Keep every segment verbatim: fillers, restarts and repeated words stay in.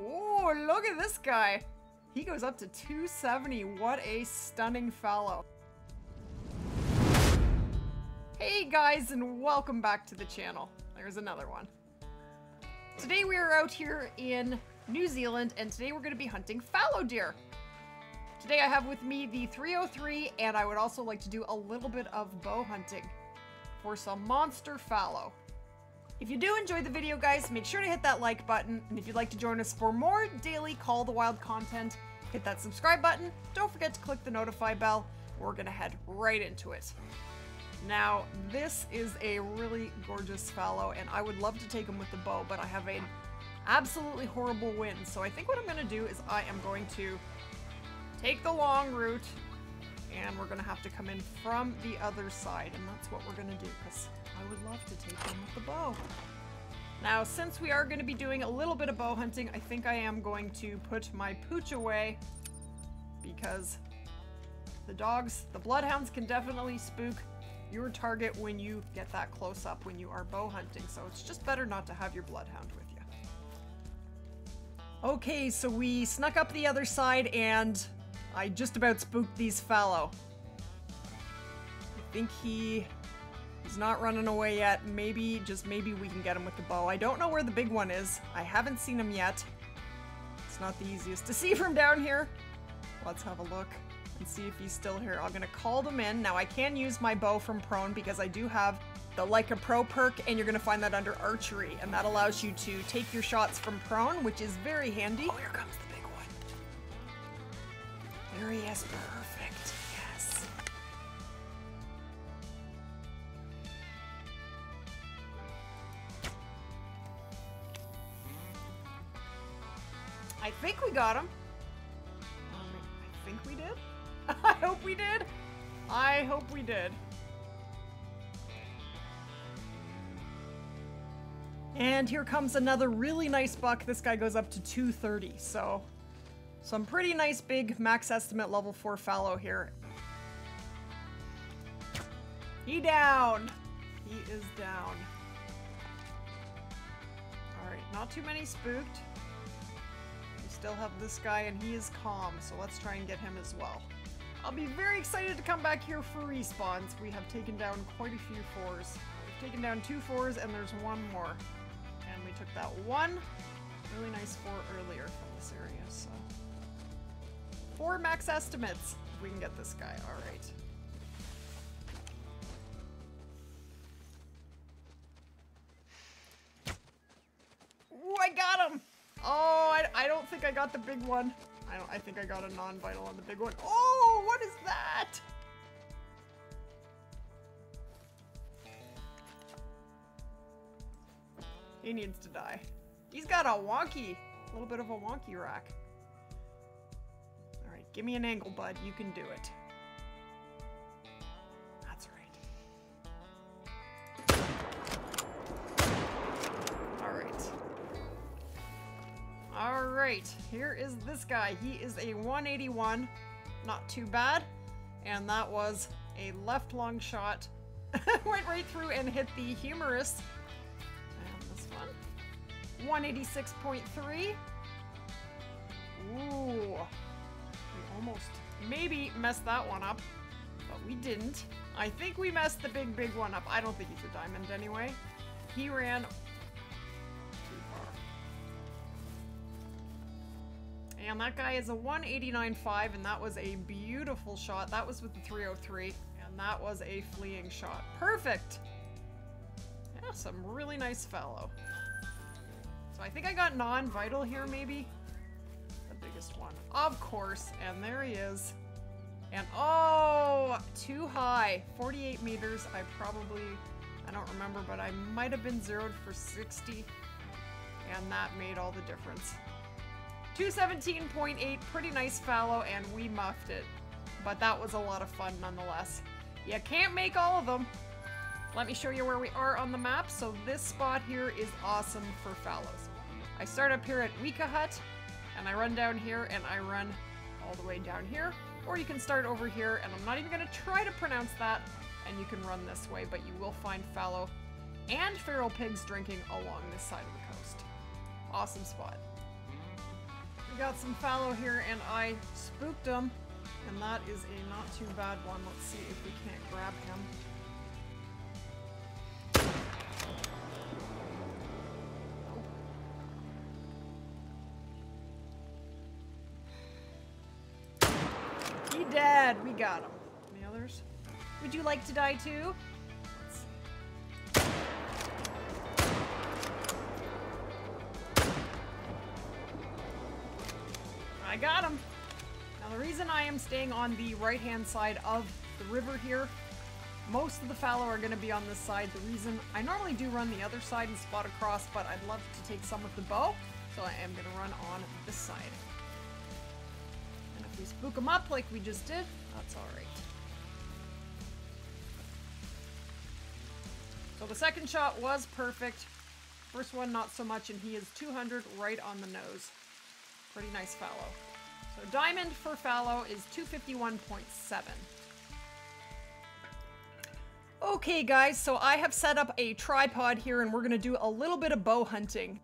Oh, look at this guy. He goes up to two seventy. What a stunning fellow. Hey guys, and welcome back to the channel. There's another one. Today we are out here in New Zealand, and today we're going to be hunting fallow deer. Today I have with me the three oh three, and I would also like to do a little bit of bow hunting for some monster fallow. If you do enjoy the video, guys, make sure to hit that like button, and if you'd like to join us for more daily Call of the Wild content, hit that subscribe button. Don't forget to click the notify bell. We're going to head right into it. Now, this is a really gorgeous fallow, and I would love to take him with the bow, but I have an absolutely horrible wind. So I think what I'm going to do is I am going to take the long route, and we're going to have to come in from the other side, and that's what we're going to do, because I would love to take him with the bow. Now, since we are going to be doing a little bit of bow hunting, I think I am going to put my pooch away, because the dogs, the bloodhounds, can definitely spook your target when you get that close up when you are bow hunting, so it's just better not to have your bloodhound with you. Okay, so we snuck up the other side, and I just about spooked these fallow. I think he is not running away yet. Maybe, just maybe, we can get him with the bow. I don't know where the big one is. I haven't seen him yet. It's not the easiest to see from down here. Let's have a look and see if he's still here. I'm gonna call them in. Now I can use my bow from prone because I do have the Leica Pro perk, and you're gonna find that under archery, and that allows you to take your shots from prone, which is very handy. Oh, here comes the big one. There he is, perfect, yes. I think we got him. I think we did. I hope we did. I hope we did. And here comes another really nice buck. This guy goes up to two thirty, so some pretty nice big max estimate level four fallow here. He down. He is down. All right, not too many spooked. We still have this guy, and he is calm, so let's try and get him as well. I'll be very excited to come back here for respawns. We have taken down quite a few fours. We've taken down two fours, and there's one more. And we took that one really nice four earlier from this area, so. Four max estimates. We can get this guy, all right. Ooh, I got him! Oh, I, I don't think I got the big one. I, don't, I think I got a non-vital on the big one. Oh, what is that? He needs to die. He's got a wonky, a little bit of a wonky rack. All right, give me an angle, bud. You can do it. That's right. All right. All right, here is this guy. He is a one eighty-one, not too bad. And that was a left long shot. Went right through and hit the humerus. And this one, one eighty-six point three. Ooh, we almost maybe messed that one up, but we didn't. I think we messed the big, big one up. I don't think he's a diamond anyway. He ran and that guy is a one eighty-nine point five, and that was a beautiful shot. That was with the three oh three, and that was a fleeing shot. Perfect! Yeah, some really nice fallow. So I think I got non-vital here, maybe? The biggest one. Of course, and there he is. And oh, too high. forty-eight meters, I probably, I don't remember, but I might have been zeroed for sixty, and that made all the difference. two seventeen point eight, pretty nice fallow, and we muffed it. But that was a lot of fun nonetheless. You can't make all of them. Let me show you where we are on the map. So this spot here is awesome for fallows. I start up here at Weka Hut, and I run down here, and I run all the way down here. Or you can start over here, and I'm not even going to try to pronounce that, and you can run this way, but you will find fallow and feral pigs drinking along this side of the coast. Awesome spot. We got some fallow here and I spooked him. And that is a not too bad one. Let's see if we can't grab him. He dead. We got him. Any others? Would you like to die too? Let's see. I got him. Now the reason I am staying on the right-hand side of the river here, most of the fallow are going to be on this side. The reason I normally do run the other side and spot across, but I'd love to take some of the bow, so I am going to run on this side. And if we spook them up like we just did, that's all right. So the second shot was perfect. First one, not so much, and he is two hundred right on the nose. Pretty nice fallow. So diamond for fallow is two fifty-one point seven. Okay guys, so I have set up a tripod here and we're gonna do a little bit of bow hunting.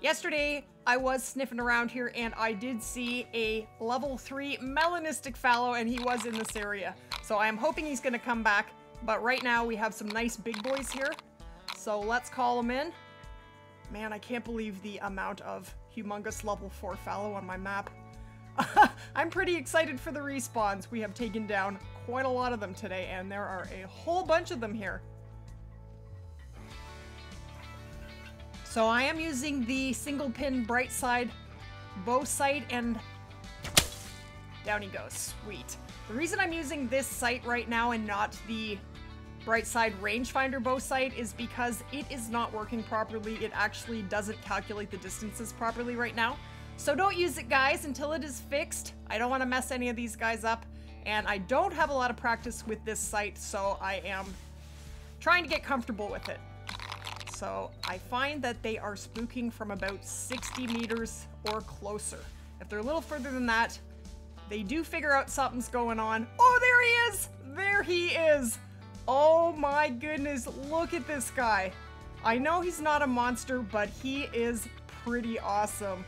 Yesterday, I was sniffing around here and I did see a level three melanistic fallow and he was in this area. So I'm hoping he's gonna come back, but right now we have some nice big boys here. So let's call him in. Man, I can't believe the amount of humongous level four fallow on my map. I'm pretty excited for the respawns. We have taken down quite a lot of them today, and there are a whole bunch of them here. So I am using the single pin Brightside bow sight, and down he goes. Sweet. The reason I'm using this sight right now and not the Brightside rangefinder bow sight is because it is not working properly. It actually doesn't calculate the distances properly right now. So don't use it, guys, until it is fixed. I don't want to mess any of these guys up, and I don't have a lot of practice with this sight, so I am trying to get comfortable with it. So I find that they are spooking from about sixty meters or closer. If they're a little further than that, they do figure out something's going on. Oh, there he is! There he is! Oh my goodness, look at this guy. I know he's not a monster, but he is pretty awesome.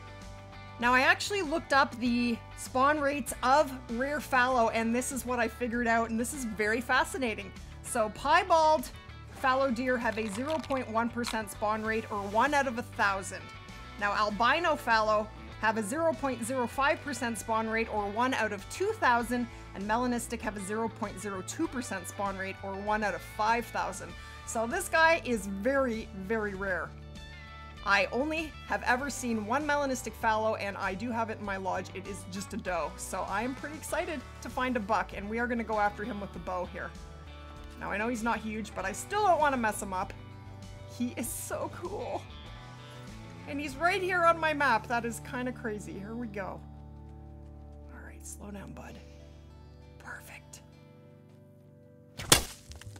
Now, I actually looked up the spawn rates of rare fallow, and this is what I figured out, and this is very fascinating. So, piebald fallow deer have a zero point one percent spawn rate, or one out of a thousand. Now, albino fallow have a zero point zero five percent spawn rate, or one out of two thousand, and melanistic have a zero point zero two percent spawn rate, or one out of five thousand. So, this guy is very, very rare. I only have ever seen one melanistic fallow, and I do have it in my lodge. It is just a doe, so I am pretty excited to find a buck, and we are going to go after him with the bow here. Now, I know he's not huge, but I still don't want to mess him up. He is so cool. And he's right here on my map. That is kind of crazy. Here we go. All right, slow down, bud. Perfect.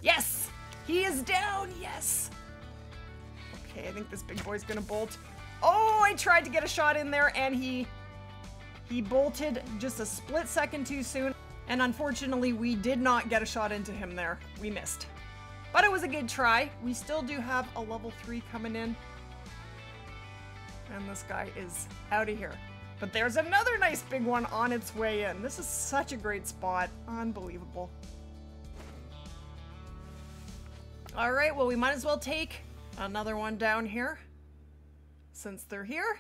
Yes! He is down! Yes! Okay, I think this big boy's gonna bolt. Oh, I tried to get a shot in there, and he he bolted just a split second too soon. And unfortunately, we did not get a shot into him there. We missed. But it was a good try. We still do have a level three coming in. And this guy is out of here. But there's another nice big one on its way in. This is such a great spot. Unbelievable. All right, well, we might as well take another one down here, since they're here.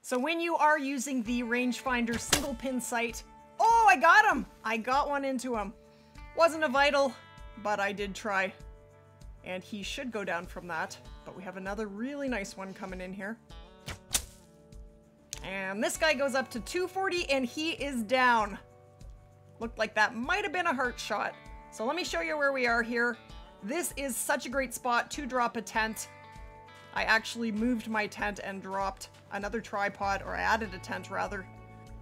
So when you are using the rangefinder single pin sight, oh, I got him! I got one into him. Wasn't a vital, but I did try. And he should go down from that, but we have another really nice one coming in here. And this guy goes up to two forty and he is down. Looked like that might have been a heart shot. So let me show you where we are here. This is such a great spot to drop a tent. I actually moved my tent and dropped another tripod, or I added a tent rather,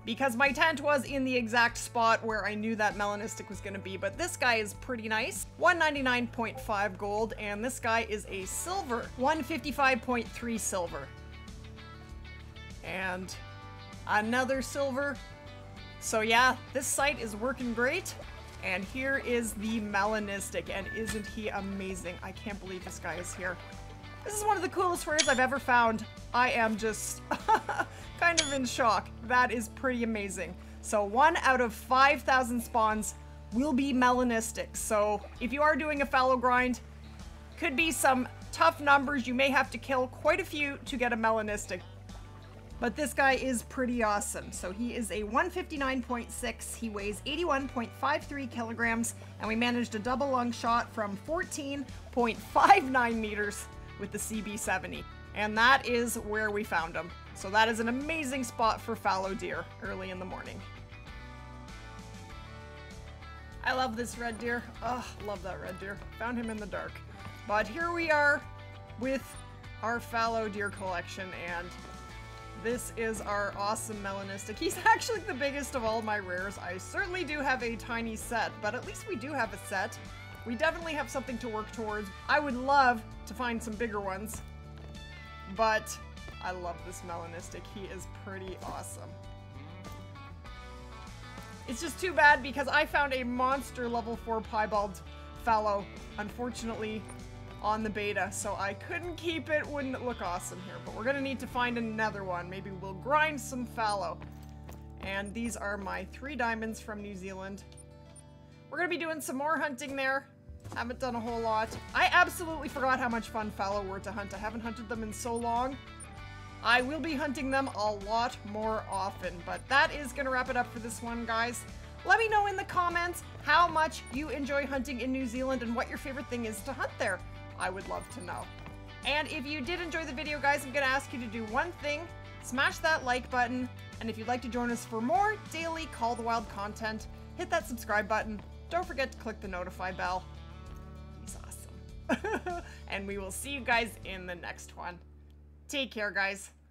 because my tent was in the exact spot where I knew that melanistic was gonna be, but this guy is pretty nice. one ninety-nine point five gold, and this guy is a silver, one fifty-five point three silver. And another silver. So yeah, this site is working great. And here is the melanistic, and isn't he amazing? I can't believe this guy is here. This is one of the coolest rares I've ever found. I am just kind of in shock. That is pretty amazing. So one out of five thousand spawns will be melanistic. So if you are doing a fallow grind, could be some tough numbers. You may have to kill quite a few to get a melanistic. But this guy is pretty awesome. So he is a one fifty-nine point six. He weighs eighty-one point five three kilograms, and we managed a double lung shot from fourteen point five nine meters with the C B seventy. And that is where we found him. So that is an amazing spot for fallow deer early in the morning. I love this red deer. Oh, love that red deer. Found him in the dark. But here we are with our fallow deer collection, and this is our awesome melanistic. He's actually the biggest of all my rares. I certainly do have a tiny set, but at least we do have a set. We definitely have something to work towards. I would love to find some bigger ones, but I love this melanistic. He is pretty awesome. It's just too bad because I found a monster level four piebald fallow, unfortunately, on the beta, so I couldn't keep it. Wouldn't it look awesome here? But we're gonna need to find another one. Maybe we'll grind some fallow. And these are my three diamonds from New Zealand. We're gonna be doing some more hunting there. Haven't done a whole lot. I absolutely forgot how much fun fallow were to hunt. I haven't hunted them in so long. I will be hunting them a lot more often, but that is gonna wrap it up for this one, guys. Let me know in the comments how much you enjoy hunting in New Zealand and what your favorite thing is to hunt there. I would love to know. And if you did enjoy the video, guys, I'm gonna ask you to do one thing: smash that like button. And if you'd like to join us for more daily Call of the Wild content, hit that subscribe button. Don't forget to click the notify bell. He's awesome. And we will see you guys in the next one. Take care, guys.